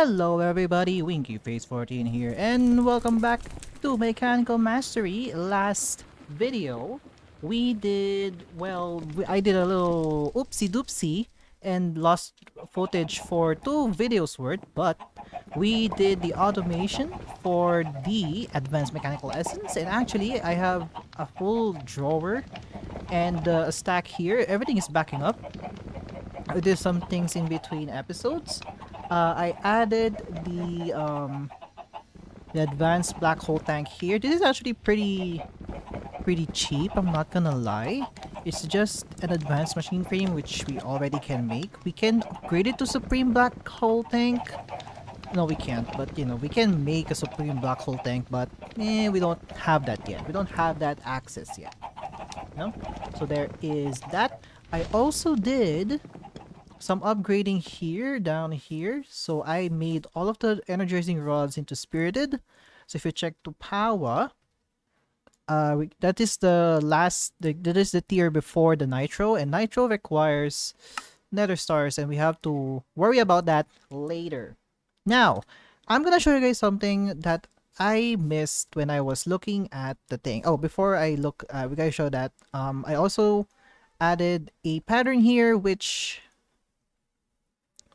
Hello everybody, WinkyFace14 here, and welcome back to Mechanical Mastery. Last video, we did, well, I did a little oopsie-doopsie and lost footage for 2 videos worth, but we did the automation for the Advanced Mechanical Essence, and actually I have a full drawer and a stack here. Everything is backing up. I did some things in between episodes. I added the advanced black hole tank here. This is actually pretty cheap, I'm not gonna lie. It's just an advanced machine frame which we already can make. We can upgrade it to supreme black hole tank. No, we can't, but you know, we can make a supreme black hole tank, but we don't have that yet. We don't have that access yet. No? So there is that. I also did some upgrading here, down here. So I made all of the energizing rods into Spirited. So if you check to power, that is the last, that is the tier before the Nitro. And Nitro requires Nether Stars, and we have to worry about that later. Now, I'm gonna show you guys something that I missed when I was looking at the thing. Oh, before I look, we gotta show that. I also added a pattern here, which...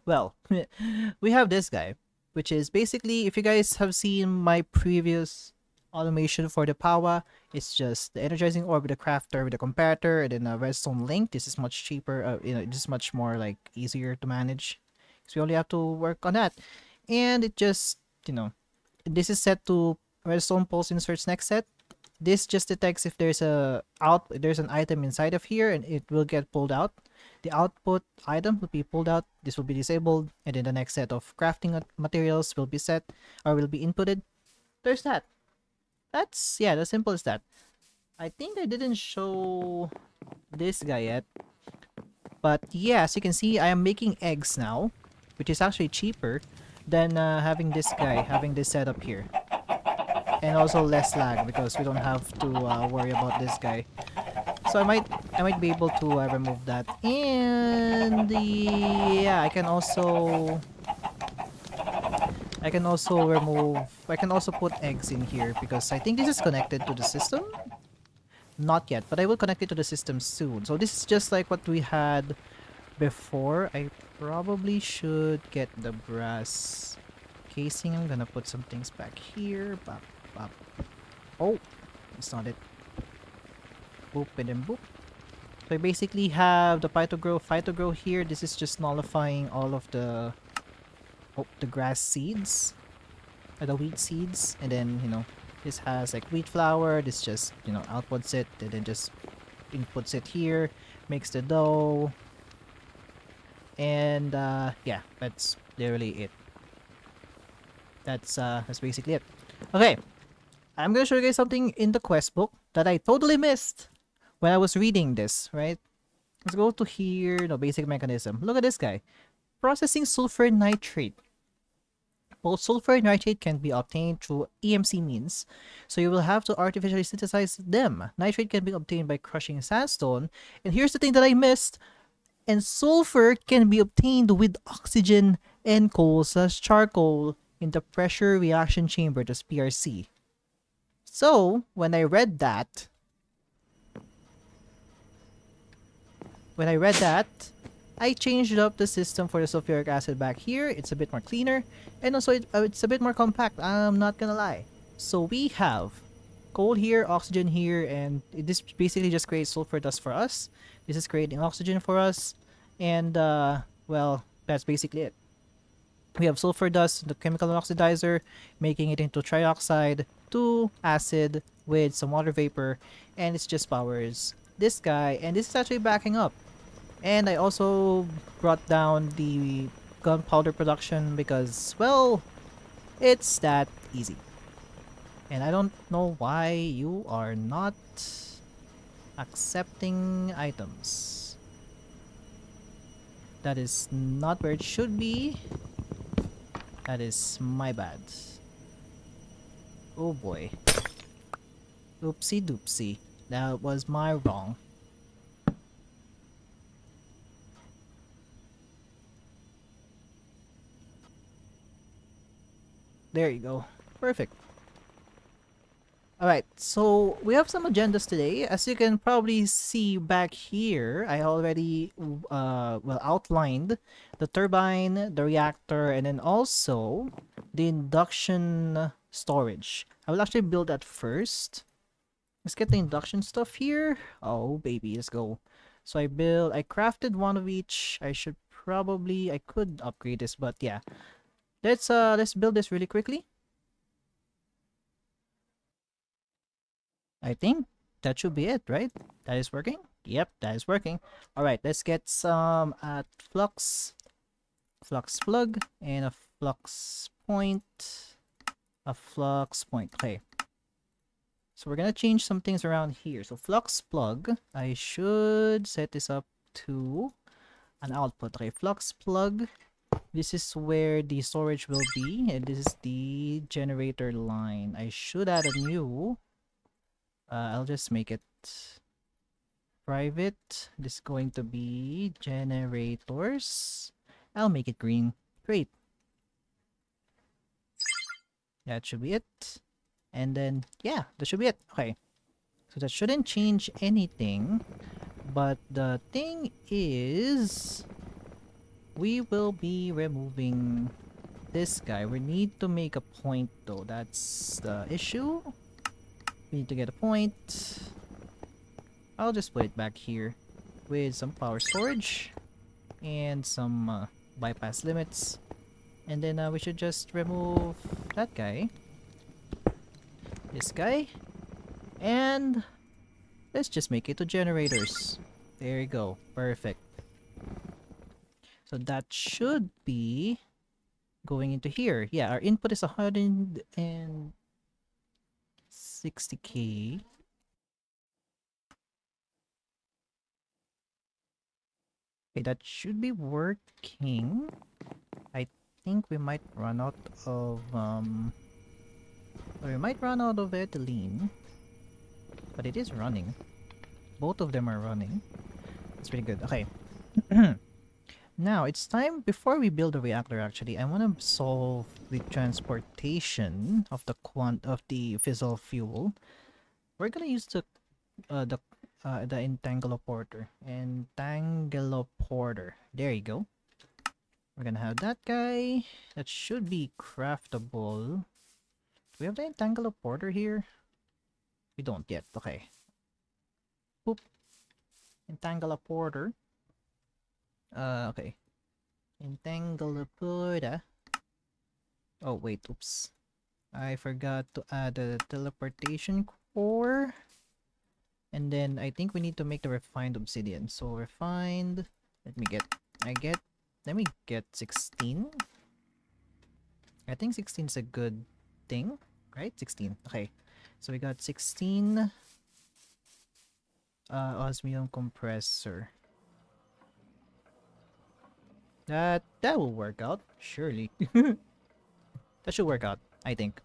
well, we have this guy, which is basically, if you guys have seen my previous automation for the power, it's just the energizing orb with the crafter, with the comparator, and then a redstone link. This is much cheaper, you know, this is much more like easier to manage because we only have to work on that. And it just, you know, this is set to redstone pulse inserts next set. This just detects if there's an item inside of here, and it will get pulled out. The output item will be pulled out, this will be disabled, and then the next set of crafting materials will be set, or will be inputted. There's that. That's, yeah, as simple as that. I think I didn't show this guy yet. But yeah, as you can see, I am making eggs now, which is actually cheaper than having this set up here. And also less lag because we don't have to worry about this guy. So I might be able to remove that. And yeah, I can also put eggs in here because I think this is connected to the system. Not yet, but I will connect it to the system soon. So this is just like what we had before. I probably should get the brass casing. I'm gonna put some things back here. Bop. Oh, it's not it. Boop and then boop. So I basically have the phyto-grow here. This is just nullifying all of the grass seeds, or the wheat seeds, and then, you know, this has like wheat flour. This just, you know, outputs it, and then just inputs it here, makes the dough, and yeah, that's literally it. That's basically it. Okay, I'm gonna show you guys something in the quest book that I totally missed when I was reading this, right? Let's go to here, no, basic mechanism. Look at this guy. Processing sulfur nitrate. Both sulfur and nitrate can be obtained through EMC means, so you will have to artificially synthesize them. Nitrate can be obtained by crushing sandstone, and here's the thing that I missed. And sulfur can be obtained with oxygen and coal/charcoal in the pressure reaction chamber, this PRC. So, when I read that, I changed up the system for the sulfuric acid back here. It's a bit more cleaner, and also it's a bit more compact, I'm not gonna lie. So we have coal here, oxygen here, and this basically just creates sulfur dust for us. This is creating oxygen for us, and well, that's basically it. We have sulfur dust, the chemical oxidizer, making it into trioxide, to acid with some water vapor, and it just powers this guy. And this is actually backing up. And I also brought down the gunpowder production because, well, it's that easy. And I don't know why you are not accepting items. That is not where it should be. That is my bad. Oh boy. Oopsie doopsie. That was my wrong. There you go. Perfect. Alright, so we have some agendas today. As you can probably see back here, I already outlined the turbine, the reactor, and then also the induction storage. I will actually build that first. Let's get the induction stuff here. Oh baby, let's go. So I crafted one of each. I should probably, I could upgrade this, but yeah. Let's build this really quickly. I think that should be it, right? That is working? Yep, that is working. Alright, let's get some flux plug, and a flux point. A flux point. Okay. So we're gonna change some things around here. So flux plug, I should set this up to an output. Okay, flux plug. This is where the storage will be, and this is the generator line. I should add a new... I'll just make it private. This is going to be generators. I'll make it green. Great. That should be it. And then, yeah, that should be it. Okay. So that shouldn't change anything. But the thing is, we will be removing this guy. We need to make a point though. That's the issue. We need to get a point. I'll just put it back here with some power storage and some bypass limits, and then we should just remove that guy, this guy, and let's just make it to generators. There you go. Perfect. So that should be going into here. Yeah, our input is 160k. Okay, that should be working. I think we might run out of ethylene, but it is running. Both of them are running. That's pretty good. Okay. Now it's time, before we build a reactor actually, I want to solve the transportation of the fissile fuel. We're going to use the Entangloporter. There you go. We're going to have that guy. That should be craftable. Do we have the Entangloporter here? We don't yet. Okay. Boop. Entangloporter. Okay. Entangloporter. Oh, wait, oops. I forgot to add a teleportation core. And then I think we need to make the refined obsidian. So refined, let me get 16. I think 16 is a good thing, right? 16. Okay. So we got 16 osmium compressor. That will work out, surely. That should work out, I think.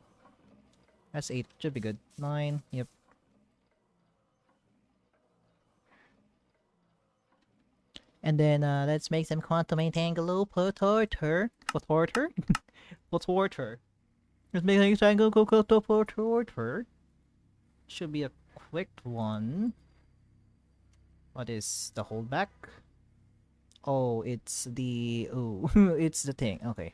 That's 8, should be good. 9, yep. And then let's make some quantum Entangloporter. Let's make an Entangloporter. Should be a quick one. What is the holdback? Oh, it's the thing. Okay.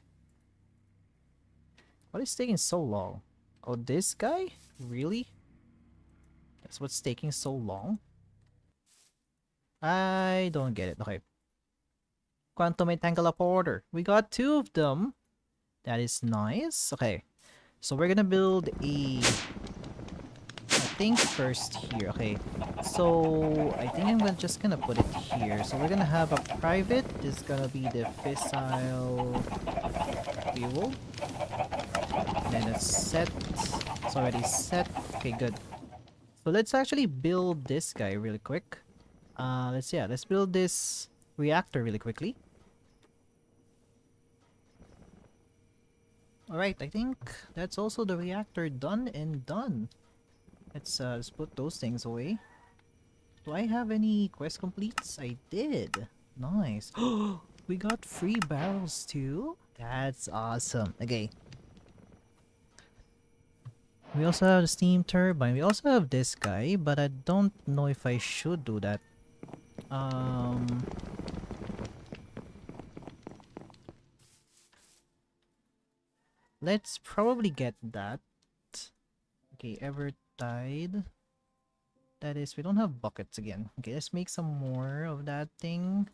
What is taking so long? Oh, this guy? Really? That's what's taking so long? I don't get it. Okay. Quantum Entangloporter. We got 2 of them. That is nice. Okay. So we're gonna build a thing first here. Okay, so I think I'm just gonna put it here. So we're gonna have a private. This is gonna be the fissile fuel, and then it's set. It's already set. Okay, good. So let's actually build this guy really quick. Let's build this reactor really quickly. All right, I think that's also the reactor done and done. Let's put those things away. Do I have any quest completes? I did. Nice. We got free barrels too. That's awesome. Okay. We also have the steam turbine. We also have this guy, but I don't know if I should do that. Let's probably get that. Okay, Evertide. That is, we don't have buckets again. Okay, let's make some more of that thing.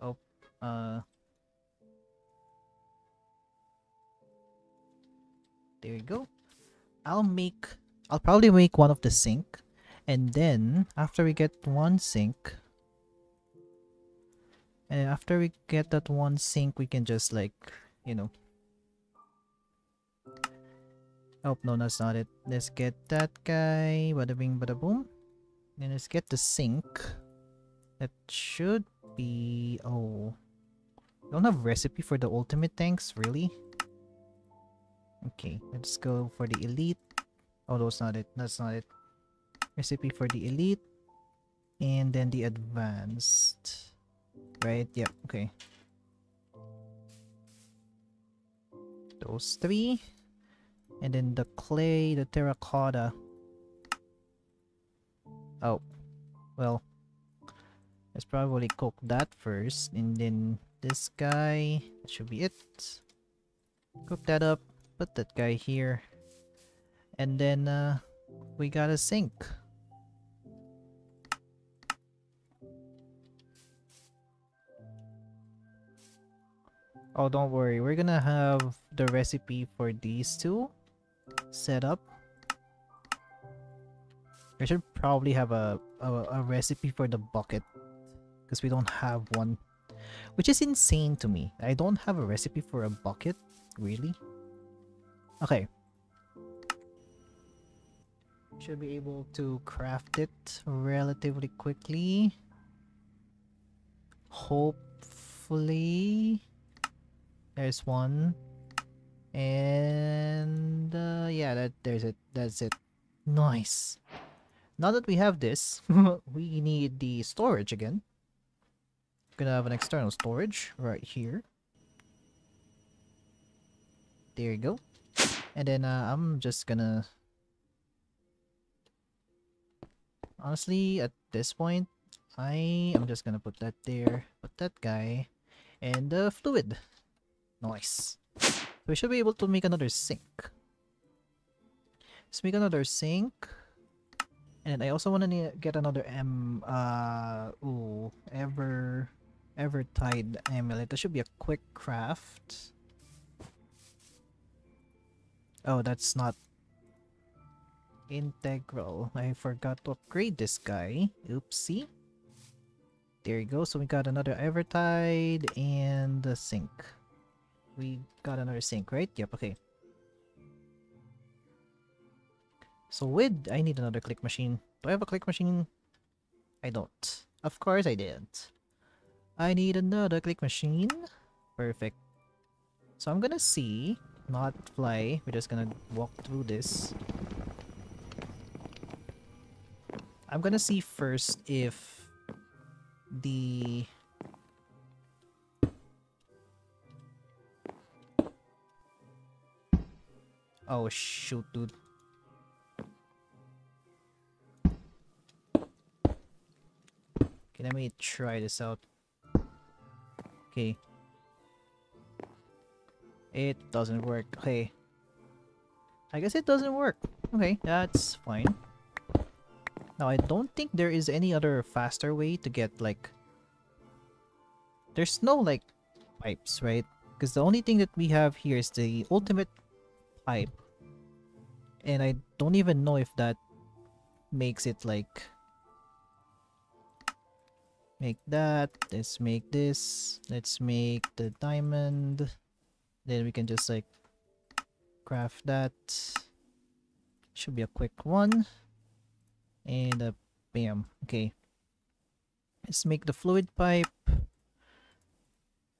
Oh, there you go. I'll probably make one of the sink, and then after we get one sink, we can just, like, you know. Oh no, that's not it. Let's get that guy. Bada bing, bada boom. Then let's get the sink. That should be. Oh, don't have recipe for the ultimate tanks, really. Okay, let's go for the elite. Oh, that's not it. That's not it. Recipe for the elite, and then the advanced. Right? Yep. Yeah, okay. Those three, and then the clay, the terracotta. Oh, well. Let's probably cook that first, and then this guy. That should be it. Cook that up. Put that guy here, and then we got a sink. Oh, don't worry, we're gonna have the recipe for these two set up. I should probably have a recipe for the bucket, because we don't have one, which is insane to me. I don't have a recipe for a bucket, really. Okay, should be able to craft it relatively quickly, hopefully. There's one, and yeah, there's it. That's it. Nice. Now that we have this, we need the storage again. Gonna have an external storage right here. There you go. And then I'm just gonna... Honestly, at this point, I am just gonna put that there, put that guy, and the fluid. Nice. We should be able to make another sink. Let's make another sink. And I also want to get another Evertide amulet. That should be a quick craft. Oh, that's not integral. I forgot to upgrade this guy. Oopsie. There you go. So we got another Evertide and a sink. We got another sink, right? Yep, okay. So I need another click machine. Do I have a click machine? I don't. Of course I didn't. I need another click machine. Perfect. So I'm gonna see... Not fly. We're just gonna walk through this. I'm gonna see first if the... Oh shoot, dude. Okay, let me try this out. Okay. It doesn't work. Okay. I guess it doesn't work. Okay, that's fine. Now, I don't think there is any other faster way to get, like... There's no, like, pipes, right? Because the only thing that we have here is the ultimate pipe. And I don't even know if that makes it, like... Make that. Let's make this. Let's make the diamond... Then we can just, like, craft that. Should be a quick one. And bam. Okay. Let's make the fluid pipe.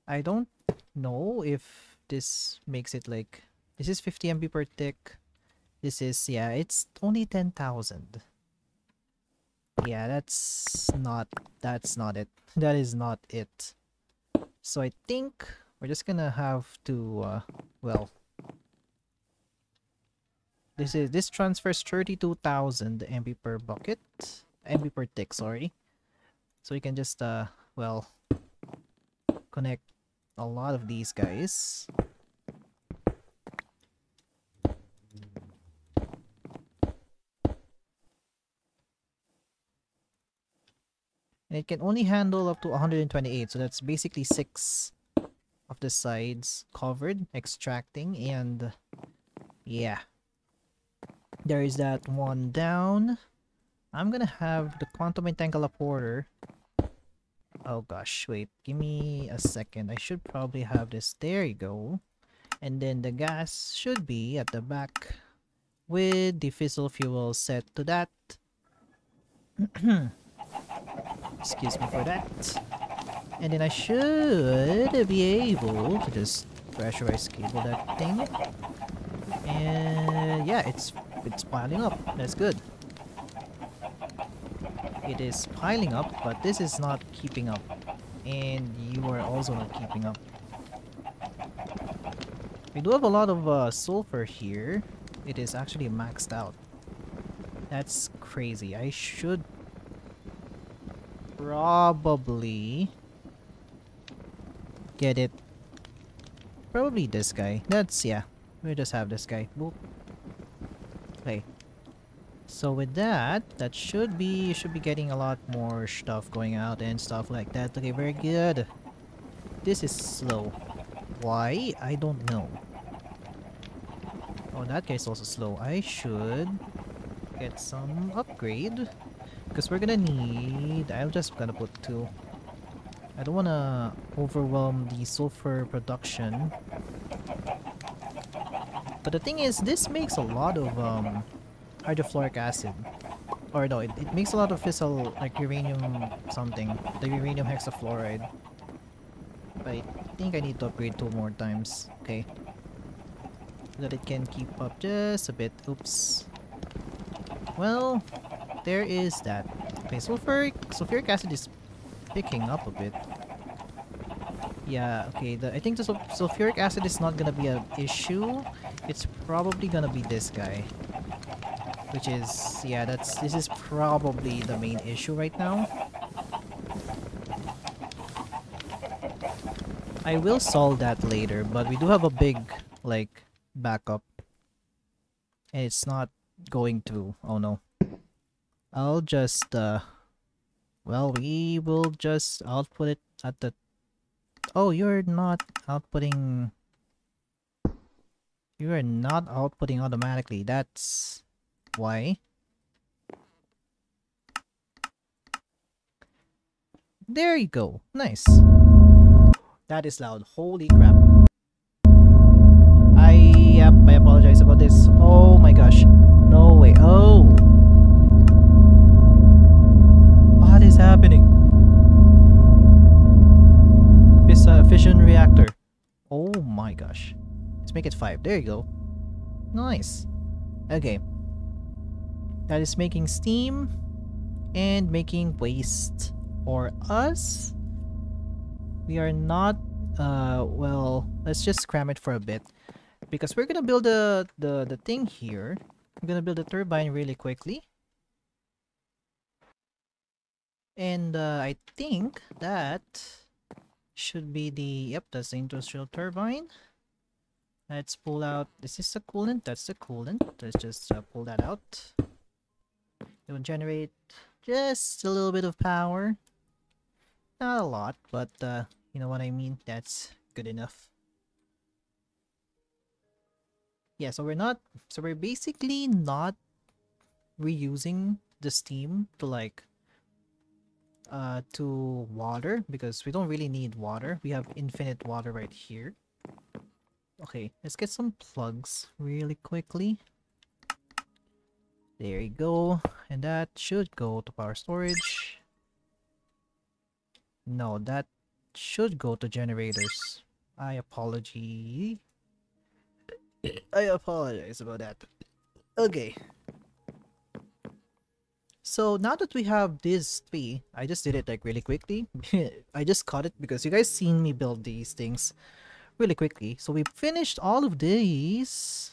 I don't know if this makes it, like... This is 50 MP per tick. This is, yeah, it's only 10,000. Yeah, that's not it. That is not it. So I think... We're just gonna have to, well, This transfers 32,000 MP per bucket. MP per tick, sorry. So you can just well, connect a lot of these guys. And it can only handle up to 128, so that's basically 6 of the sides covered, extracting, and yeah. There is that one down. I'm gonna have the quantum Entangloporter. Oh gosh, wait, give me a second. I should probably have this. There you go. And then the gas should be at the back with the fissile fuel set to that. Excuse me for that. And then I should be able to just pressurize cable that thing. And yeah, it's piling up. That's good. It is piling up, but this is not keeping up. And you are also not keeping up. We do have a lot of sulfur here. It is actually maxed out. That's crazy. I should probably get it. Probably this guy. That's, yeah. We'll just have this guy. Boop. Okay. So with that, that should be, getting a lot more stuff going out and stuff like that. Okay, very good. This is slow. Why? I don't know. Oh, that guy's also slow. I should get some upgrade. Because we're gonna need... I'm just gonna put 2. I don't wanna overwhelm the sulfur production. But the thing is, this makes a lot of hydrofluoric acid. Or no, it makes a lot of fissile, like uranium something. The uranium hexafluoride. But I think I need to upgrade 2 more times. Okay. So that it can keep up just a bit. Oops. Well... there is that. Okay, sulfuric acid is picking up a bit. Yeah, okay, I think the sulfuric acid is not gonna be an issue. It's probably gonna be this guy. Which is, yeah, this is probably the main issue right now. I will solve that later, but we do have a big, like, backup. And it's not going through. Oh no. I'll just, well, we will just output it at the... Oh, you're not outputting... You are not outputting automatically. That's... why? There you go. Nice. That is loud. Holy crap. I apologize about this. Oh my gosh. No way. Oh! Is happening. This fission reactor. Oh my gosh. Let's make it 5. There you go. Nice. Okay. That is making steam and making waste for us. We are not well, let's just cram it for a bit because we're gonna build the thing here. I'm gonna build a turbine really quickly. And I think that should be the... Yep, that's the industrial turbine. Let's pull out... Is this the coolant? That's the coolant. Let's just pull that out. It will generate just a little bit of power. Not a lot, but you know what I mean. That's good enough. Yeah, so we're not... So we're basically not reusing the steam to like... to water, because we don't really need water. We have infinite water right here. Okay, let's get some plugs really quickly. There you go. And that should go to power storage. No, that should go to generators. I apologize about that. Okay. So now that we have these 3, I just did it like really quickly. I just caught it because you guys seen me build these things really quickly. So we finished all of these.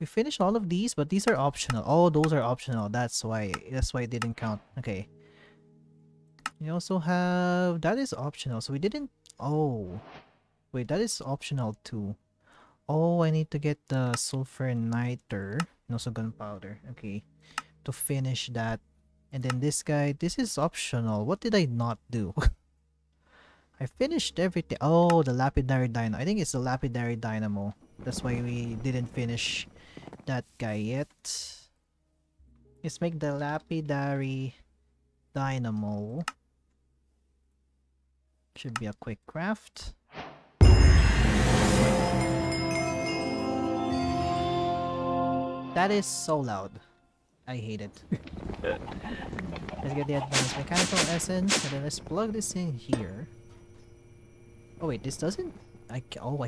We finished all of these, but these are optional. Oh, those are optional. That's why it didn't count. Okay. We also have... that is optional. So we didn't... oh. Wait, that is optional too. Oh, I need to get the sulfur niter and also gunpowder. Okay. To finish that. And then this guy, this is optional. What did I not do? I finished everything. Oh, the Lapidary Dynamo. I think it's the Lapidary Dynamo. That's why we didn't finish that guy yet. Let's make the Lapidary Dynamo. Should be a quick craft. That is so loud. I hate it. Let's get the Advanced Mechanical Essence, and then let's plug this in here. Oh wait, this doesn't... I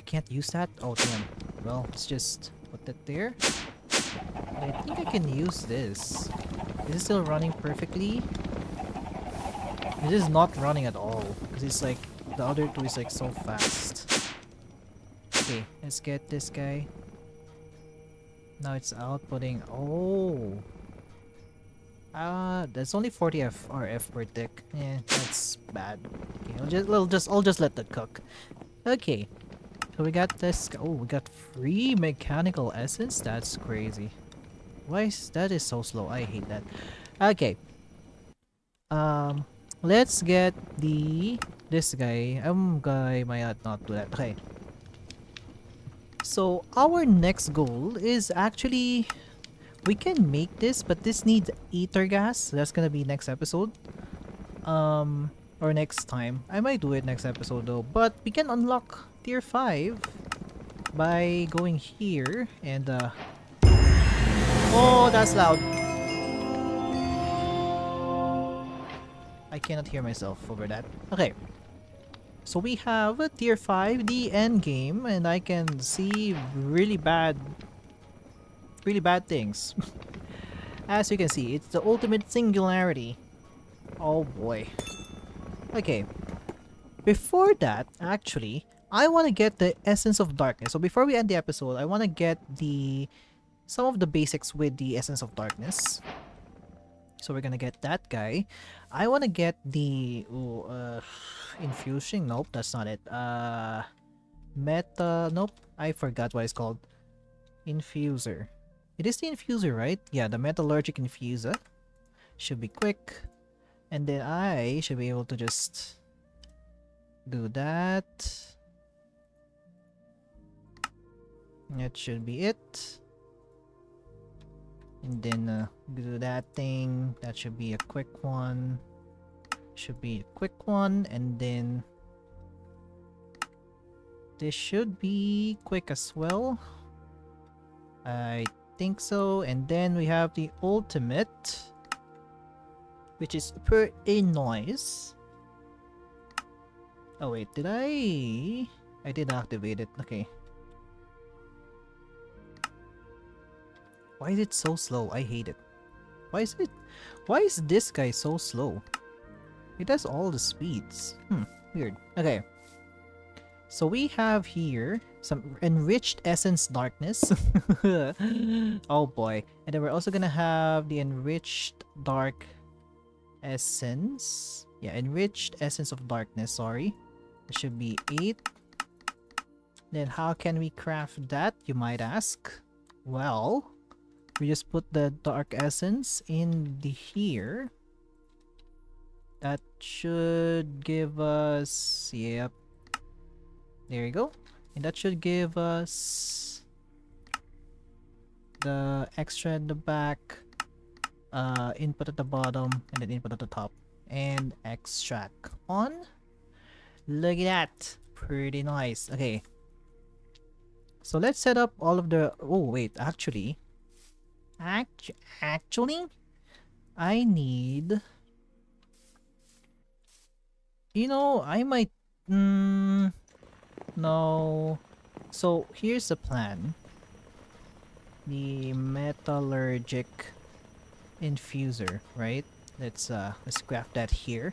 can't use that? Oh damn. Well, let's just put that there. But I think I can use this. Is it still running perfectly? It is not running at all, because it's like... the other two is like so fast. Okay, let's get this guy. Now it's outputting... oh! That's only 40 RF per tick. Eh, that's bad. Okay, I'll just let that cook. Okay, so we got this. Oh, we got free mechanical essence. That's crazy. Why is that is so slow? I hate that. Okay. Let's get this guy. I might not do that. Okay. So our next goal is actually... we can make this, but this needs ether gas. That's gonna be next episode. Or next time. I might do it next episode though. But we can unlock tier 5 by going here and oh, that's loud. I cannot hear myself over that. Okay. So we have a tier 5, the end game, and I can see really bad things. As you can see, it's the ultimate singularity. Oh boy. Okay, before that, actually, I want to get the essence of darkness. So before we end the episode, I want to get some of the basics with the essence of darkness. So we're gonna get that guy. I want to get the infusion. Nope, that's not it. Nope, I forgot what it's called. Infuser. It is the infuser, right? Yeah, the metallurgic infuser. Should be quick. And then I should be able to just do that. That should be it. And then do that thing. That should be a quick one. Should be a quick one. And then this should be quick as well. I think so. And then we have the ultimate, which is per a noise. Oh wait, did I did activate it. Okay, why is it so slow? I hate it. Why is this guy so slow? It has all the speeds. Weird. Okay, so we have here some Enriched Essence Darkness. Oh boy. And then we're also gonna have the Enriched Dark Essence. Yeah, Enriched Essence of Darkness, sorry. It should be 8. Then how can we craft that, you might ask? Well, we just put the Dark Essence in here. That should give us... yep. There you go. And that should give us the extra at the back, input at the bottom, and then input at the top, and extract on. Look at that. Pretty nice. Okay, so let's set up all of the... oh wait, actually I need... you know, I might... no, so here's the plan. The metallurgic infuser, right? Let's craft that here.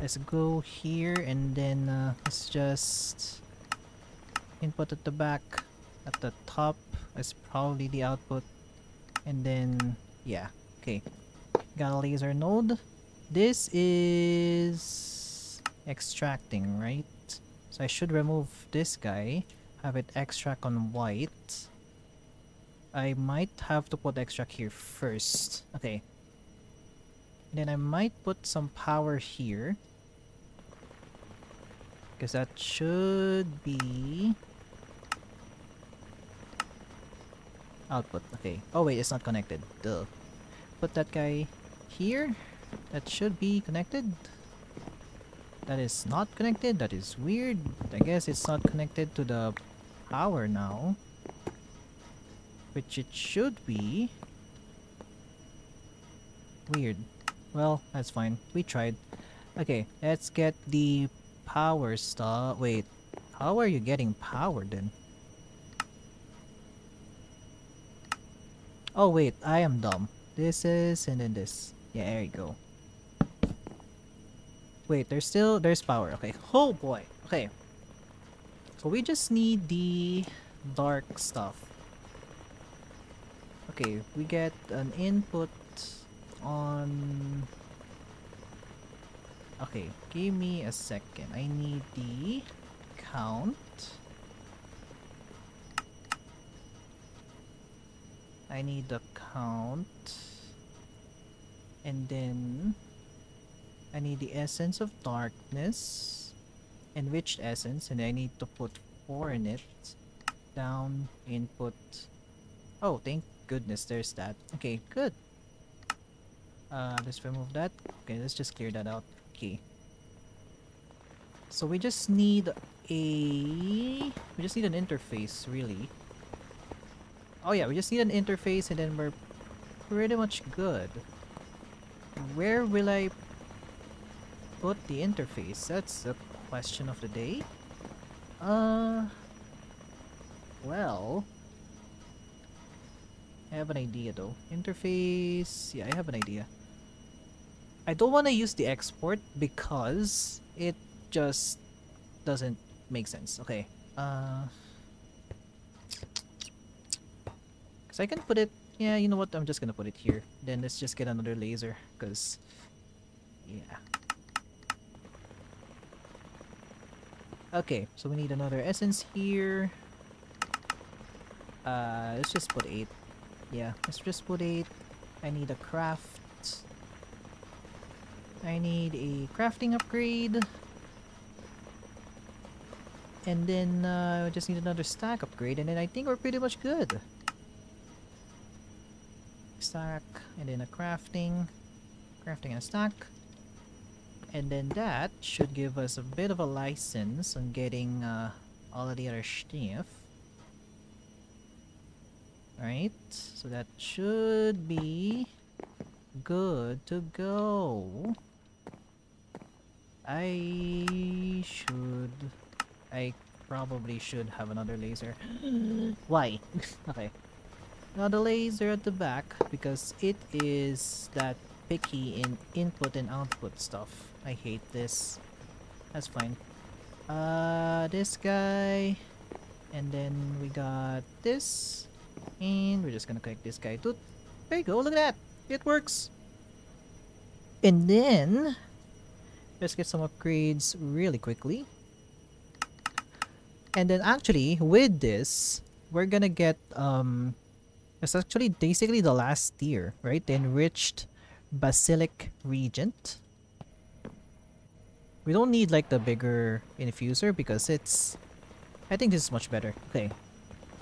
Let's go here, and then let's just input at the back, at the top, is probably the output. And then, yeah, okay. Got a laser node. This is extracting, right? So I should remove this guy, have it extract on white. I might have to put extract here first. Okay. And then I might put some power here. Because that should be... output, okay. Oh wait, it's not connected. Duh. Put that guy here. That should be connected. That is not connected. That is weird. I guess it's not connected to the power now, which it should be. Weird. Well, that's fine. We tried. Okay, let's get the power stuff. Wait, how are you getting power then? Oh wait, I am dumb. This is, and then this. Yeah, there you go. Wait, there's power. Okay. Oh boy. Okay. So we just need the dark stuff. Okay, we get an input on... okay, give me a second. I need the count. I need the count. And then... I need the essence of darkness, enriched essence, and I need to put 4 in it. Down, input. Oh, thank goodness, there's that. Okay, good. Let's remove that. Okay, let's just clear that out. Okay. So we just need an interface, really. Oh yeah, we just need an interface, and then we're pretty much good. Where will I put the interface? That's the question of the day. Well, I have an idea though. Interface, yeah, I have an idea. I don't want to use the export because it just doesn't make sense. Okay, because I can put it, yeah, you know what, I'm just gonna put it here. Then let's just get another laser, because yeah. Okay, so we need another essence here. Let's just put 8. Yeah, let's just put 8. I need a craft. I need a crafting upgrade. And then I just need another stack upgrade, and then I think we're pretty much good. Stack, and then a crafting. Crafting and a stack. And then that should give us a bit of a license on getting all of the other stuff. Alright, so that should be good to go. I probably should have another laser. Why? Okay. Another laser at the back, because it is that picky in input and output stuff. I hate this. That's fine. This guy, and then we got this, and we're just gonna connect this guy to... there you go, look at that! It works! And then, let's get some upgrades really quickly. And then actually, with this, we're gonna get, it's actually basically the last tier, right? The Enriched Basilic Regent. We don't need like the bigger infuser because it's... I think this is much better. Okay.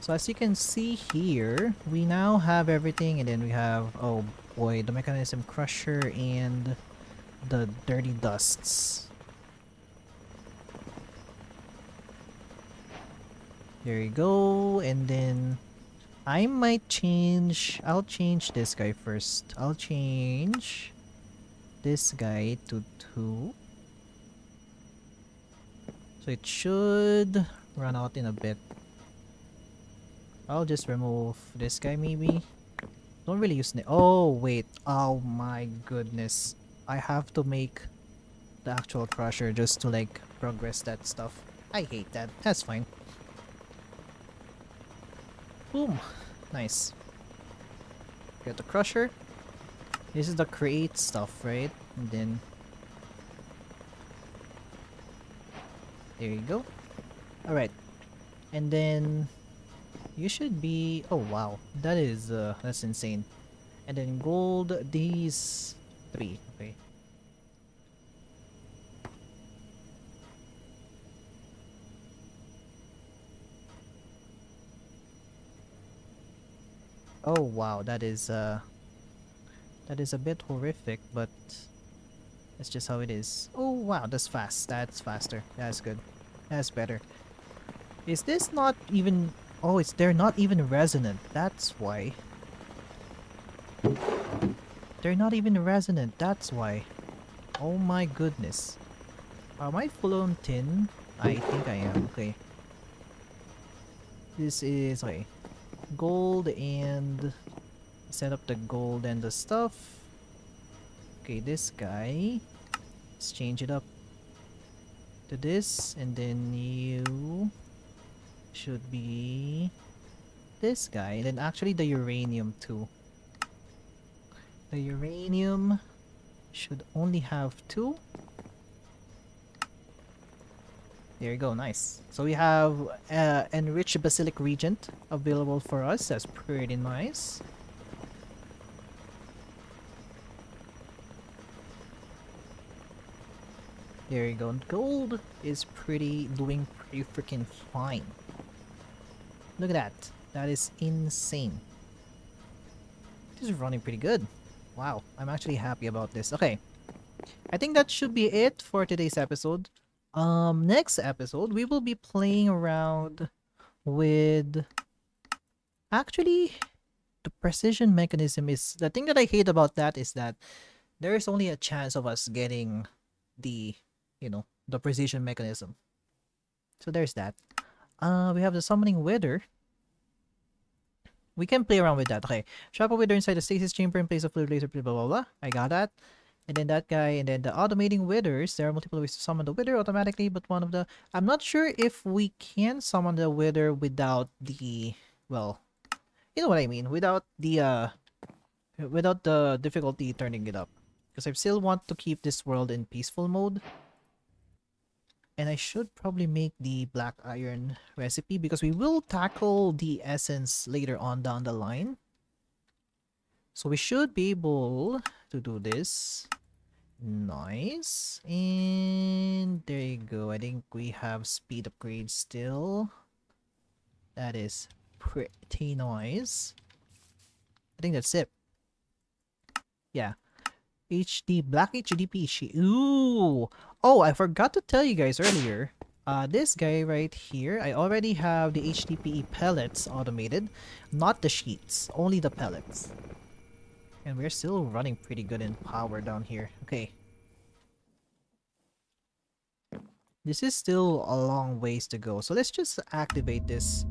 So as you can see here, we now have everything, and then we have... oh boy, the mechanism crusher and the dirty dusts. There you go, and then... I might change... I'll change this guy first. I'll change this guy to 2. So it should run out in a bit. I'll just remove this guy maybe. Don't really use... oh wait. Oh my goodness. I have to make the actual crusher just to like progress that stuff. I hate that. That's fine. Boom. Nice. Got the crusher. This is the create stuff, right? And then there you go. Alright. And then you should be... oh wow. That is... that's insane. And then gold, these three. Okay. Oh wow, that is a bit horrific, but that's just how it is. Oh wow, that's fast. That's faster. That's good. That's better. Is this not even... oh, it's they're not even resonant. That's why. They're not even resonant. That's why. Oh my goodness. Am I full on tin? I think I am. Okay. This is... okay. Gold and... set up the gold and the stuff. Okay, this guy. Let's change it up to this. And then you... should be... this guy. And then actually the uranium too. The uranium... should only have two. There you go, nice. So we have Enriched Basilic Regent available for us. That's pretty nice. There you go. Gold is doing pretty freaking fine. Look at that. That is insane. This is running pretty good. Wow, I'm actually happy about this. Okay. I think that should be it for today's episode. Next episode we will be playing around with actually the precision mechanism. Is the thing that I hate about that is that there is only a chance of us getting the, you know, the precision mechanism. So there's that. We have the summoning wither. We can play around with that. Okay, trap a wither inside the stasis chamber in place of fluid laser, blah blah blah, blah. I got that. And then that guy, and then the automating withers. There are multiple ways to summon the wither automatically, but one of the... I'm not sure if we can summon the wither without the... well, you know what I mean. Without the... without the difficulty turning it up. Because I still want to keep this world in peaceful mode. And I should probably make the black iron recipe, because we will tackle the essence later on down the line. So we should be able to do this. Nice. And there you go. I think we have speed upgrade still. That is pretty nice. I think that's it. Yeah. HD black HDP. Ooh. Oh, I forgot to tell you guys earlier. This guy right here, I already have the HDPE pellets automated. Not the sheets, only the pellets. And we're still running pretty good in power down here. Okay. This is still a long ways to go. So let's just activate this.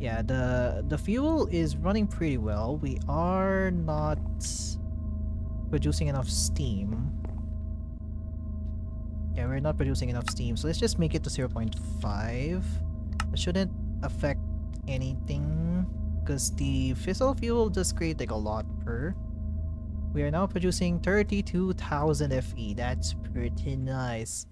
Yeah, the fuel is running pretty well. We are not producing enough steam. Yeah, we're not producing enough steam. So let's just make it to 0.5. It shouldn't affect anything, because the fissile fuel does create like a lot per. We are now producing 32,000 FE. That's pretty nice.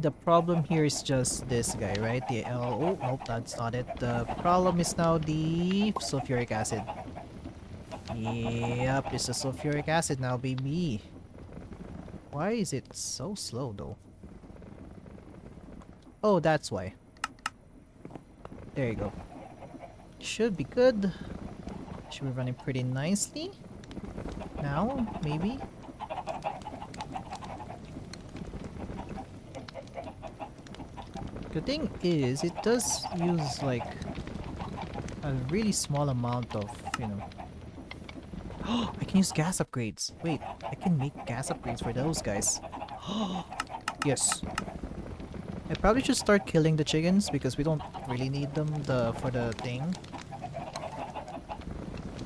The problem here is just this guy, right? The L... oh, nope, that's not it. The problem is now the sulfuric acid. Yep, it's the sulfuric acid now, baby. Why is it so slow though? Oh, that's why. There you go. Should be good. Should be running pretty nicely now, maybe. Good thing is it does use like a really small amount of, you know... oh, I can use gas upgrades. Wait, I can make gas upgrades for those guys. Oh, yes. I probably should start killing the chickens because we don't really need them for the thing.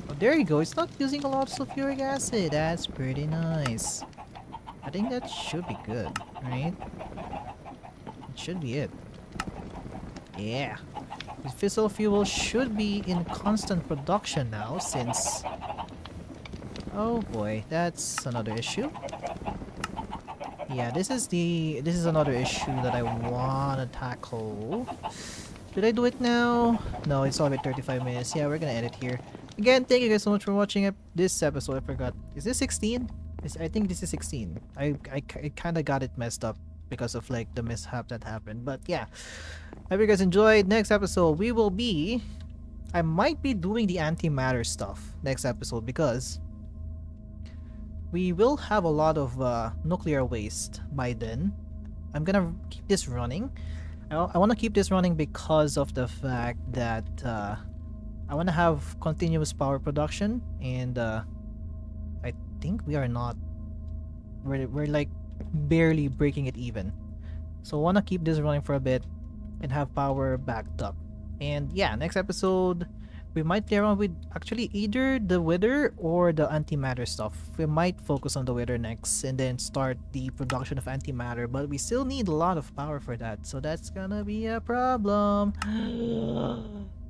Oh, there you go. It's not using a lot of sulfuric acid. That's pretty nice. I think that should be good, right? It should be it. Yeah. The fissile fuel should be in constant production now since... Oh boy, that's another issue. Yeah, this is another issue that I wanna tackle. Did I do it now? No, it's already 35 minutes. Yeah, we're gonna edit here. Again, thank you guys so much for watching this episode. I forgot. Is this 16? I think this is 16. I kind of got it messed up because of like the mishap that happened. But yeah, I hope you guys enjoyed. Next episode, we will be... I might be doing the antimatter stuff next episode because... we will have a lot of nuclear waste by then. I'm gonna keep this running. I want to keep this running because of the fact that I want to have continuous power production, and I think we are not... We're like barely breaking it even. So I want to keep this running for a bit and have power backed up. And yeah, next episode, we might play around with actually either the wither or the antimatter stuff. We might focus on the wither next and then start the production of antimatter, but we still need a lot of power for that, so that's gonna be a problem.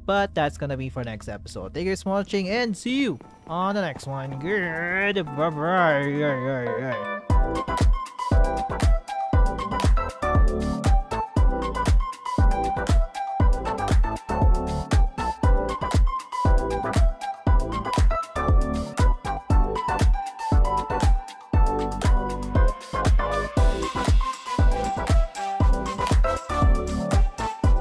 But that's gonna be for next episode. Thank you guys for watching and see you on the next one. Good. Bye bye.